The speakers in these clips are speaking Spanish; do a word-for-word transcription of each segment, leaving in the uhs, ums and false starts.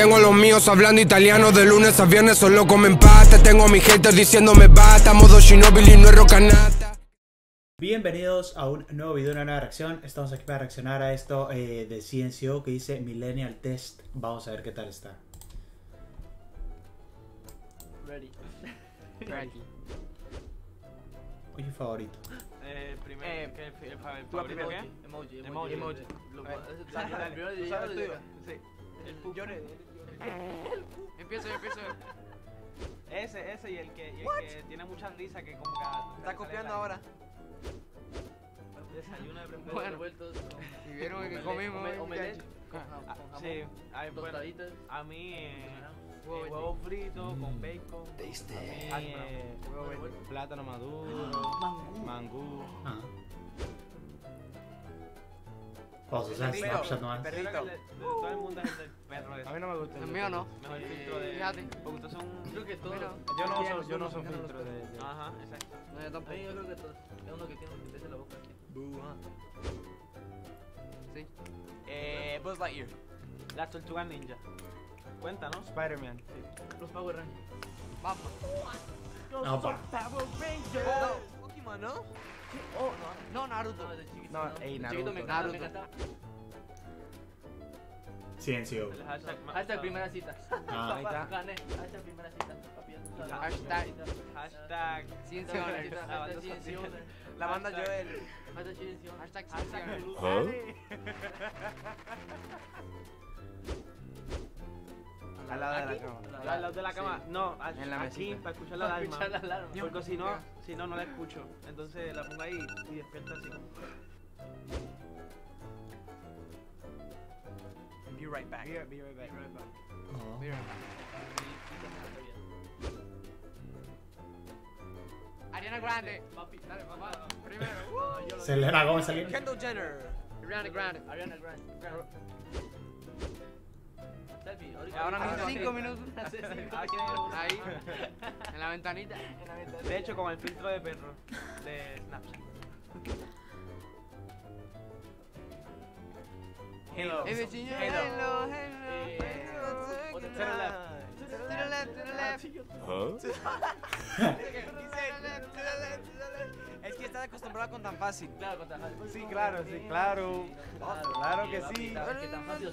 Tengo a los míos hablando italiano de lunes a viernes, solo comen pasta. Tengo a mis haters diciéndome basta, modo Shinobili, no es rocanata. Bienvenidos a un nuevo video, una nueva reacción. Estamos aquí para reaccionar a esto eh, de C N C O que dice Millennial Test. Vamos a ver qué tal está. Ready. Ready. Oye, favorito. Eh, primero, eh, ¿qué, el, el, el favorito qué? Emoji, emoji, emoji. emoji. Dale, dale, primero de llegar tuyo. Sí. El pup. Llore. Empiezo, empiezo. Ese, ese y el que, y el que tiene mucha risa que como que... Está copiando ahora. Desayuno de preparados. Bueno, vueltos. Si vieron que comimos. Omelette. Sí. Tostaditas. A mí... Huevo, eh, huevo frito mm. con bacon, Taste. Eh, plátano maduro, mangú. mangú. Ah. O sea, Snapchat no es. Todo el mundo es el perro ese. A mí no me gusta. El mío no. Mejor el filtro de. Fíjate. Porque ustedes son. Creo que todos. Yo no uso, yo no uso filtro de. Ajá, exacto. No, yo tampoco. Yo creo que todos. Es uno que tiene un filtro en la boca. Sí. Eh, Buzz Lightyear. La Tortuga Ninja. Cuenta, ¿no? Spider-Man. Sí. Los Power Rangers. Vamos. Los no, Power Rangers. No, Pokémon, ¿no? Oh, no, no, Naruto. No, chiquito, no, no. Ey, Naruto. Me encanta, Naruto. Me encanta. C N C O. El hashtag, hashtag primera cita. Ah, ahí está. Hashtag primera cita. Hashtag. Hashtag. C N C O. Hashtag C N C O. La banda Joel. Hashtag C N C O. Hashtag C N C O. Al lado de la cama. Al lado de la cama. No, aquí para escuchar la alarma. Porque si no, si no, no la escucho. Entonces la pongo ahí y despierta así. Be right back. Be right back. Be right back. Ariana Grande. Dale, papá. Primero. Selena Gomez. Kendall Jenner. Ariana Grande. Ariana Grande. Ahora mismo cinco minutos. Ahí, en la ventanita. De hecho, con el filtro de perro de Snapchat. Halo. Halo. Halo. Es que estás acostumbrado con tan fácil. Claro, con tan fácil. Sí, claro, sí, claro. Claro que sí. Que tan fácil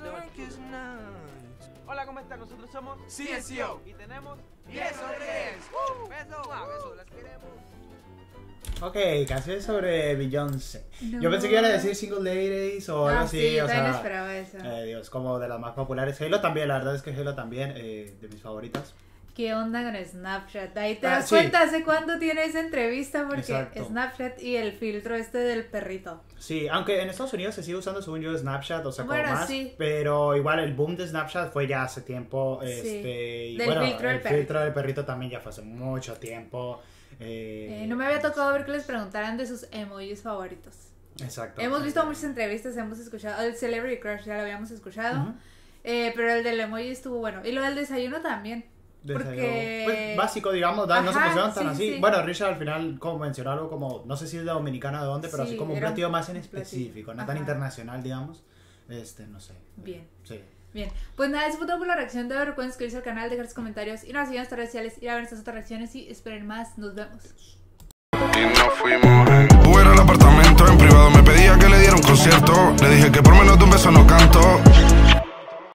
Hola, ¿cómo están? Nosotros somos C N C O y tenemos diez sobre diez. Uh, beso, uh, beso, las queremos. Ok, canciones sobre Beyoncé. No. Yo pensé que iba a decir Single Ladies o algo ah, así. Sí, o sea, no esperaba eso. Eh, Dios, como de las más populares. Halo también, la verdad es que Halo también, eh, de mis favoritas. ¿Qué onda con Snapchat? Ahí te ah, das sí. cuenta hace cuándo tiene esa entrevista, porque Exacto. Snapchat y el filtro este del perrito. Sí, aunque en Estados Unidos se sigue usando, según yo, Snapchat, o sea, bueno, como más, sí. pero igual el boom de Snapchat fue ya hace tiempo, sí. este, y del bueno, filtro el perrito. filtro del perrito también ya fue hace mucho tiempo. Eh, eh, no me había tocado ver que les preguntaran de sus emojis favoritos. Exacto. Hemos visto muchas entrevistas, hemos escuchado, el Celebrity Crush ya lo habíamos escuchado, uh-huh. eh, pero el del emoji estuvo bueno, y lo del desayuno también. Porque... Pues básico, digamos, da, Ajá, no se pusieron tan sí, así. Sí. Bueno, Richard al final como mencionó algo como, no sé si es de dominicana o de dónde, pero sí, así como un platillo más en específico, no Ajá. tan internacional, digamos. Este, no sé. Bien. Sí. Bien. Pues nada, eso fue todo por la reacción de hoy. Recuerden suscribirse al canal, dejar sus comentarios, ir a las redes sociales, ir a ver estas otras reacciones y esperen más. Nos vemos. Y nos fuimos. Tú eras el apartamento en privado, me pedía que le diera un concierto. Le dije que por menos de un beso no canto.